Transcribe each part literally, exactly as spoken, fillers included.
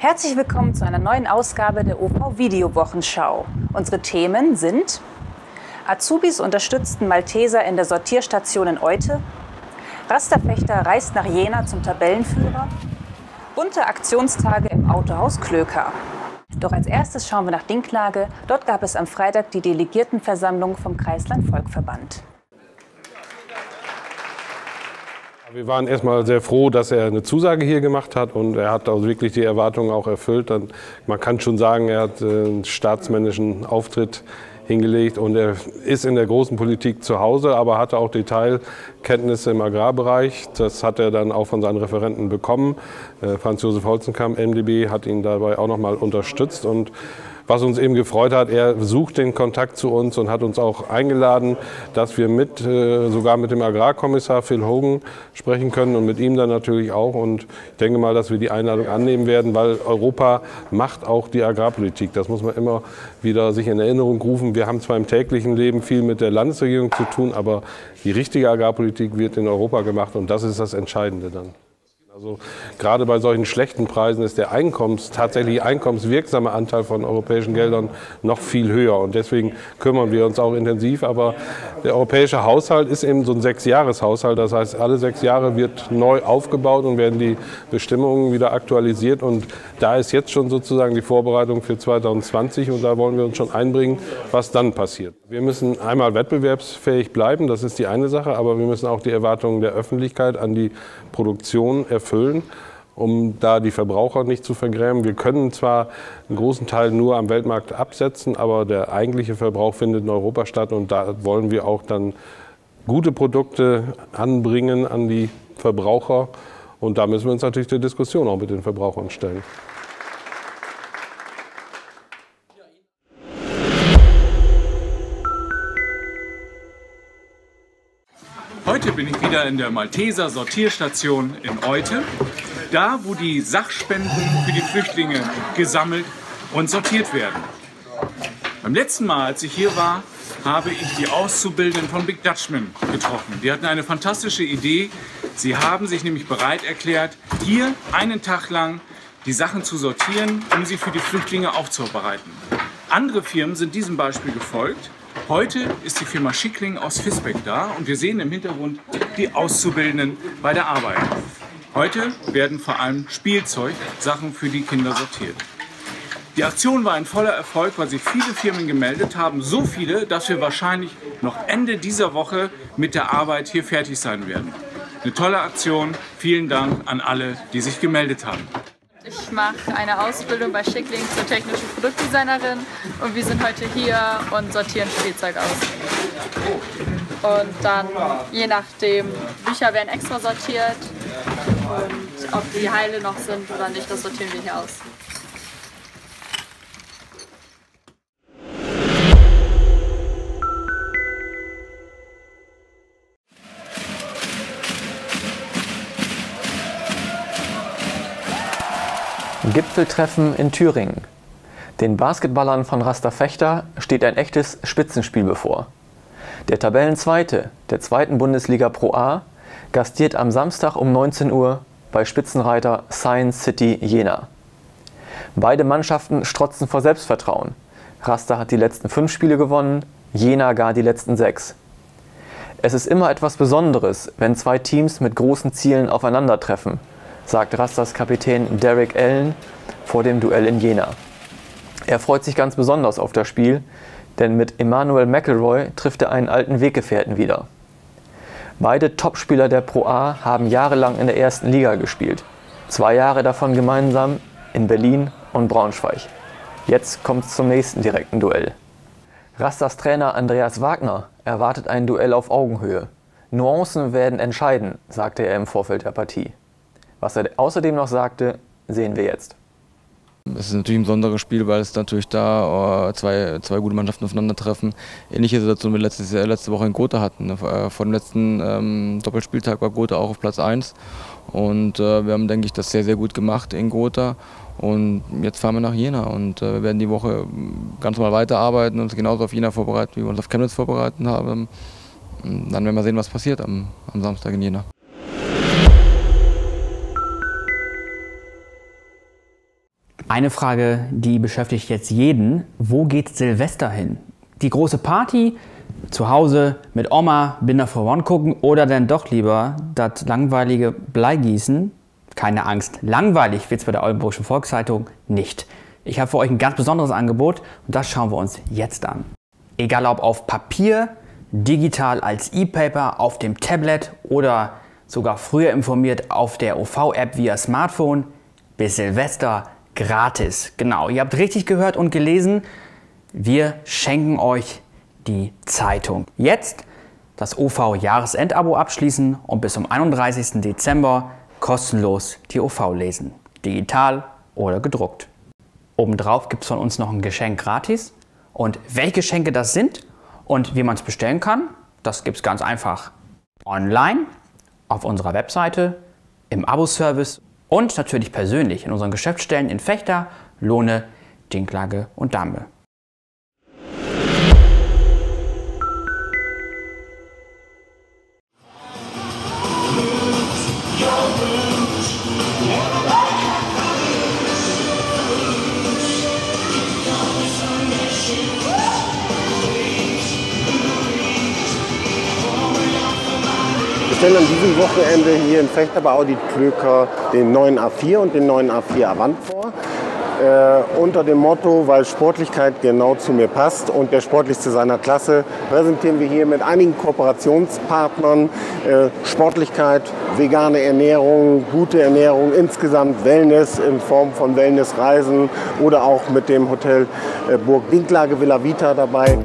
Herzlich willkommen zu einer neuen Ausgabe der O V Wochenschau. Unsere Themen sind: Azubis unterstützten Malteser in der Sortierstation in Oythe, Rasta Vechta reist nach Jena zum Tabellenführer, bunte Aktionstage im Autohaus Klöker. Doch als erstes schauen wir nach Dinklage. Dort gab es am Freitag die Delegiertenversammlung vom Kreislandvolkverband. Wir waren erstmal sehr froh, dass er eine Zusage hier gemacht hat, und er hat auch wirklich die Erwartungen auch erfüllt. Man kann schon sagen, er hat einen staatsmännischen Auftritt hingelegt und er ist in der großen Politik zu Hause, aber hatte auch Detailkenntnisse im Agrarbereich. Das hat er dann auch von seinen Referenten bekommen. Franz Josef Holzenkamp, M D B, hat ihn dabei auch nochmal unterstützt. Und was uns eben gefreut hat, er sucht den Kontakt zu uns und hat uns auch eingeladen, dass wir mit, sogar mit dem Agrarkommissar Phil Hogan sprechen können und mit ihm dann natürlich auch. Und ich denke mal, dass wir die Einladung annehmen werden, weil Europa macht auch die Agrarpolitik. Das muss man immer wieder sich in Erinnerung rufen. Wir haben zwar im täglichen Leben viel mit der Landesregierung zu tun, aber die richtige Agrarpolitik wird in Europa gemacht, und das ist das Entscheidende dann. Also gerade bei solchen schlechten Preisen ist der Einkommens, tatsächlich einkommenswirksame Anteil von europäischen Geldern noch viel höher. Und deswegen kümmern wir uns auch intensiv. Aber der europäische Haushalt ist eben so ein Sechsjahreshaushalt. Das heißt, alle sechs Jahre wird neu aufgebaut und werden die Bestimmungen wieder aktualisiert. Und da ist jetzt schon sozusagen die Vorbereitung für zweitausendzwanzig. Und da wollen wir uns schon einbringen, was dann passiert. Wir müssen einmal wettbewerbsfähig bleiben. Das ist die eine Sache. Aber wir müssen auch die Erwartungen der Öffentlichkeit an die Produktion erfüllen. Füllen, um da die Verbraucher nicht zu vergrämen. Wir können zwar einen großen Teil nur am Weltmarkt absetzen, aber der eigentliche Verbrauch findet in Europa statt, und da wollen wir auch dann gute Produkte anbringen an die Verbraucher, und da müssen wir uns natürlich der Diskussion auch mit den Verbrauchern stellen. Heute bin ich wieder in der Malteser Sortierstation in Oythe, da wo die Sachspenden für die Flüchtlinge gesammelt und sortiert werden. Beim letzten Mal, als ich hier war, habe ich die Auszubildenden von Big Dutchman getroffen. Die hatten eine fantastische Idee. Sie haben sich nämlich bereit erklärt, hier einen Tag lang die Sachen zu sortieren, um sie für die Flüchtlinge aufzubereiten. Andere Firmen sind diesem Beispiel gefolgt. Heute ist die Firma Schickling aus Fisbeck da, und wir sehen im Hintergrund die Auszubildenden bei der Arbeit. Heute werden vor allem Spielzeug, Sachen für die Kinder sortiert. Die Aktion war ein voller Erfolg, weil sich viele Firmen gemeldet haben. So viele, dass wir wahrscheinlich noch Ende dieser Woche mit der Arbeit hier fertig sein werden. Eine tolle Aktion. Vielen Dank an alle, die sich gemeldet haben. Ich mache eine Ausbildung bei Schickling zur technischen Produktdesignerin, und wir sind heute hier und sortieren Spielzeug aus. Und dann, je nachdem, Bücher werden extra sortiert, und ob die heile noch sind oder nicht, das sortieren wir hier aus. Gipfeltreffen in Thüringen. Den Basketballern von Rasta Vechta steht ein echtes Spitzenspiel bevor. Der Tabellenzweite der zweiten Bundesliga Pro A gastiert am Samstag um neunzehn Uhr bei Spitzenreiter Science City Jena. Beide Mannschaften strotzen vor Selbstvertrauen. Rasta hat die letzten fünf Spiele gewonnen, Jena gar die letzten sechs. Es ist immer etwas Besonderes, wenn zwei Teams mit großen Zielen aufeinandertreffen, sagt Rastas Kapitän Derek Allen vor dem Duell in Jena. Er freut sich ganz besonders auf das Spiel, denn mit Emanuel McElroy trifft er einen alten Weggefährten wieder. Beide Topspieler der Pro A haben jahrelang in der ersten Liga gespielt, zwei Jahre davon gemeinsam in Berlin und Braunschweig. Jetzt kommt es zum nächsten direkten Duell. Rastas Trainer Andreas Wagner erwartet ein Duell auf Augenhöhe. Nuancen werden entscheiden, sagte er im Vorfeld der Partie. Was er außerdem noch sagte, sehen wir jetzt. Es ist natürlich ein besonderes Spiel, weil es natürlich da zwei, zwei gute Mannschaften aufeinandertreffen. Ähnliche Situation wie letztes, letzte Woche in Gotha hatten. Vor dem letzten ähm, Doppelspieltag war Gotha auch auf Platz eins. Und äh, wir haben, denke ich, das sehr, sehr gut gemacht in Gotha. Und jetzt fahren wir nach Jena, und äh, wir werden die Woche ganz normal weiterarbeiten und uns genauso auf Jena vorbereiten, wie wir uns auf Chemnitz vorbereitet haben. Und dann werden wir sehen, was passiert am, am Samstag in Jena. Eine Frage, die beschäftigt jetzt jeden. Wo geht Silvester hin? Die große Party? Zu Hause mit Oma Binder for One gucken oder dann doch lieber das langweilige Bleigießen? Keine Angst, langweilig wird es bei der Oldenburgischen Volkszeitung nicht. Ich habe für euch ein ganz besonderes Angebot und das schauen wir uns jetzt an. Egal ob auf Papier, digital als E-Paper, auf dem Tablet oder sogar früher informiert auf der O V-App via Smartphone, bis Silvester gratis. Genau, ihr habt richtig gehört und gelesen, wir schenken euch die Zeitung. Jetzt das O V-Jahresendabo abschließen und bis zum einunddreißigsten Dezember kostenlos die O V lesen, digital oder gedruckt. Obendrauf gibt es von uns noch ein Geschenk gratis und welche Geschenke das sind und wie man es bestellen kann, das gibt es ganz einfach online, auf unserer Webseite, im Abo-Service und natürlich persönlich in unseren Geschäftsstellen in Vechta, Lohne, Dinklage und Dambe. Wir stellen an diesem Wochenende hier in Vechta bei Audi Klöker den neuen A vier und den neuen A vier Avant vor. Äh, unter dem Motto, weil Sportlichkeit genau zu mir passt und der sportlichste seiner Klasse, präsentieren wir hier mit einigen Kooperationspartnern äh, Sportlichkeit, vegane Ernährung, gute Ernährung, insgesamt Wellness in Form von Wellnessreisen oder auch mit dem Hotel äh, Burg Dinklage Villa Vita dabei.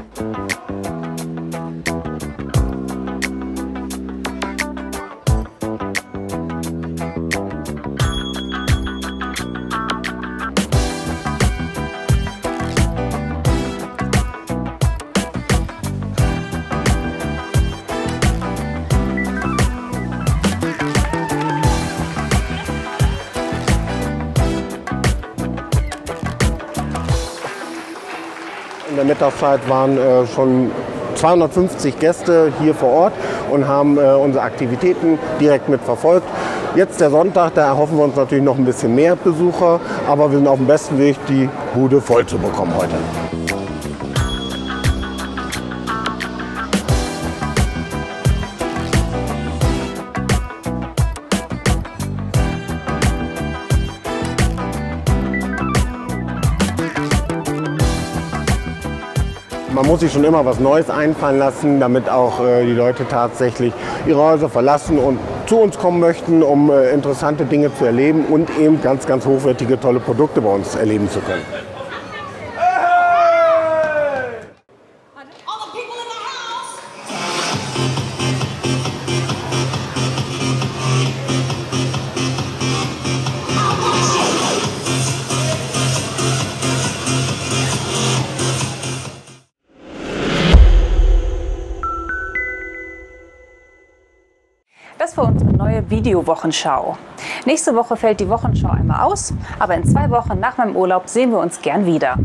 In der Mittagszeit waren äh, schon zweihundertfünfzig Gäste hier vor Ort und haben äh, unsere Aktivitäten direkt mitverfolgt. Jetzt der Sonntag, da erhoffen wir uns natürlich noch ein bisschen mehr Besucher, aber wir sind auf dem besten Weg, die Bude voll zu bekommen heute. Man muss sich schon immer was Neues einfallen lassen, damit auch äh, die Leute tatsächlich ihre Häuser verlassen und zu uns kommen möchten, um äh, interessante Dinge zu erleben und eben ganz, ganz hochwertige, tolle Produkte bei uns erleben zu können. Das war unsere neue Video-Wochenschau. Nächste Woche fällt die Wochenschau einmal aus, aber in zwei Wochen nach meinem Urlaub sehen wir uns gern wieder.